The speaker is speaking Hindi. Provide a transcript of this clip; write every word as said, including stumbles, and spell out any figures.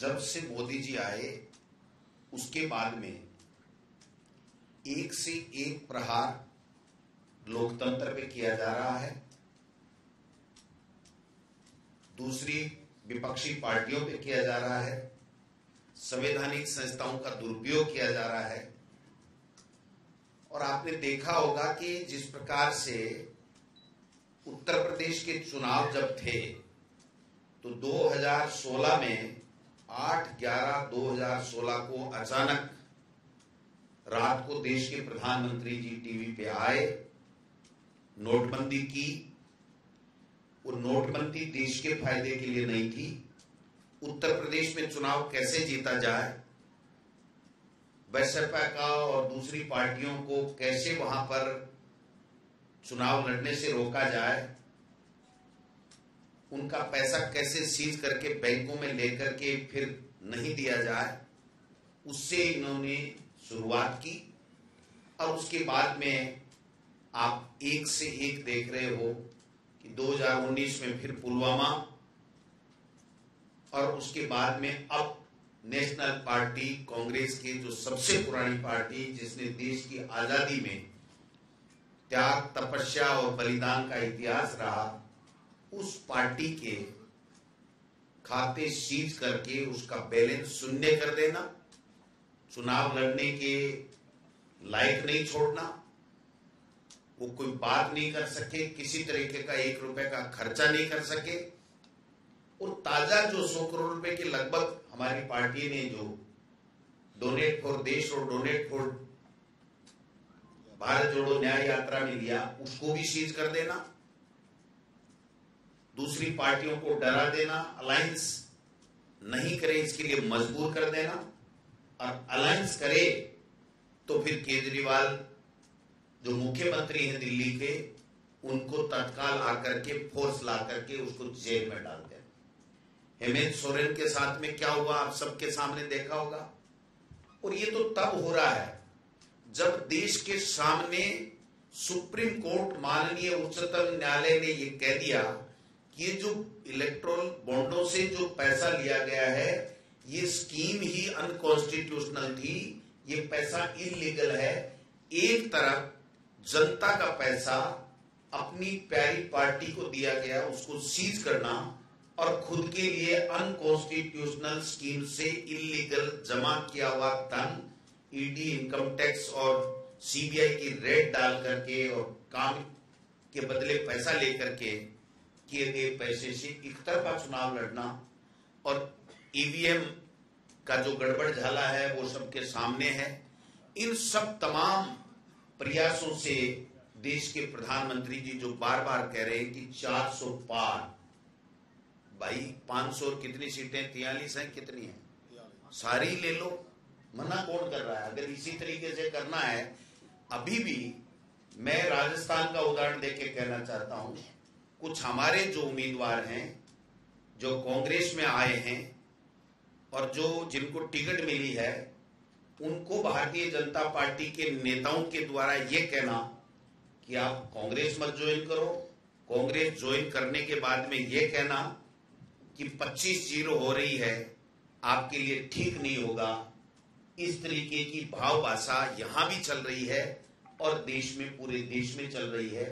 जब से मोदी जी आए उसके बाद में एक से एक प्रहार लोकतंत्र पे किया जा रहा है, दूसरी विपक्षी पार्टियों पे किया जा रहा है, संवैधानिक संस्थाओं का दुरुपयोग किया जा रहा है। और आपने देखा होगा कि जिस प्रकार से उत्तर प्रदेश के चुनाव जब थे तो दो हज़ार सोलह में आठ ग्यारह दो हज़ार सोलह को अचानक रात को देश के प्रधानमंत्री जी टीवी पे आए, नोटबंदी की। वो नोटबंदी देश के फायदे के लिए नहीं थी, उत्तर प्रदेश में चुनाव कैसे जीता जाए, बसपा का और दूसरी पार्टियों को कैसे वहां पर चुनाव लड़ने से रोका जाए, उनका पैसा कैसे सीज करके बैंकों में लेकर के फिर नहीं दिया जाए, उससे इन्होंने शुरुआत की। और उसके बाद में आप एक से एक देख रहे हो कि दो हज़ार उन्नीस में फिर पुलवामा, और उसके बाद में अब नेशनल पार्टी कांग्रेस के जो सबसे पुरानी पार्टी जिसने देश की आजादी में त्याग तपस्या और बलिदान का इतिहास रहा, उस पार्टी के खाते सीज करके उसका बैलेंस शून्य कर देना, चुनाव लड़ने के लायक नहीं छोड़ना, वो कोई बात नहीं कर सके, किसी तरीके का एक रुपए का खर्चा नहीं कर सके। और ताजा जो सौ करोड़ रुपए के लगभग हमारी पार्टी ने जो डोनेट फॉर देश और डोनेट फॉर भारत जोड़ो न्याय यात्रा में लिया, उसको भी सीज कर देना, दूसरी पार्टियों को डरा देना, अलायंस नहीं करे इसके लिए मजबूर कर देना, और अलायंस करे तो फिर केजरीवाल जो मुख्यमंत्री हैं दिल्ली के, उनको तत्काल आकर के फोर्स ला करके उसको जेल में डाल देना। हेमंत सोरेन के साथ में क्या हुआ आप सबके सामने देखा होगा। और ये तो तब हो रहा है जब देश के सामने सुप्रीम कोर्ट माननीय उच्चतम न्यायालय ने यह कह दिया ये जो इलेक्ट्रोल बॉन्डों से जो पैसा लिया गया है ये स्कीम ही अनकॉन्स्टिट्यूशनल थी, ये पैसा इलीगल है। एक तरफ जनता का पैसा अपनी प्यारी पार्टी को दिया गया, उसको सीज करना और खुद के लिए अनकॉन्स्टिट्यूशनल स्कीम से इलीगल जमा किया हुआ धन ईडी इनकम टैक्स और सीबीआई की रेड डाल करके और काम के बदले पैसा लेकर के किए गए पैसे से एक तरफा चुनाव लड़ना, और ईवीएम का जो गड़बड़ झाला है वो सबके सामने है। इन सब तमाम प्रयासों से देश के प्रधानमंत्री जी जो बार बार कह रहे हैं कि चार सौ पार, भाई पाँच सौ कितनी सीटें, तैंतालीस हैं, कितनी हैं, सारी ले लो, मना कौन कर रहा है। अगर इसी तरीके से करना है, अभी भी मैं राजस्थान का उदाहरण देके कहना चाहता हूँ, कुछ हमारे जो उम्मीदवार हैं जो कांग्रेस में आए हैं और जो जिनको टिकट मिली है, उनको भारतीय जनता पार्टी के नेताओं के द्वारा ये कहना कि आप कांग्रेस मत ज्वाइन करो, कांग्रेस ज्वाइन करने के बाद में ये कहना कि पच्चीस जीरो हो रही है, आपके लिए ठीक नहीं होगा, इस तरीके की भाव भाषा यहाँ भी चल रही है और देश में पूरे देश में चल रही है।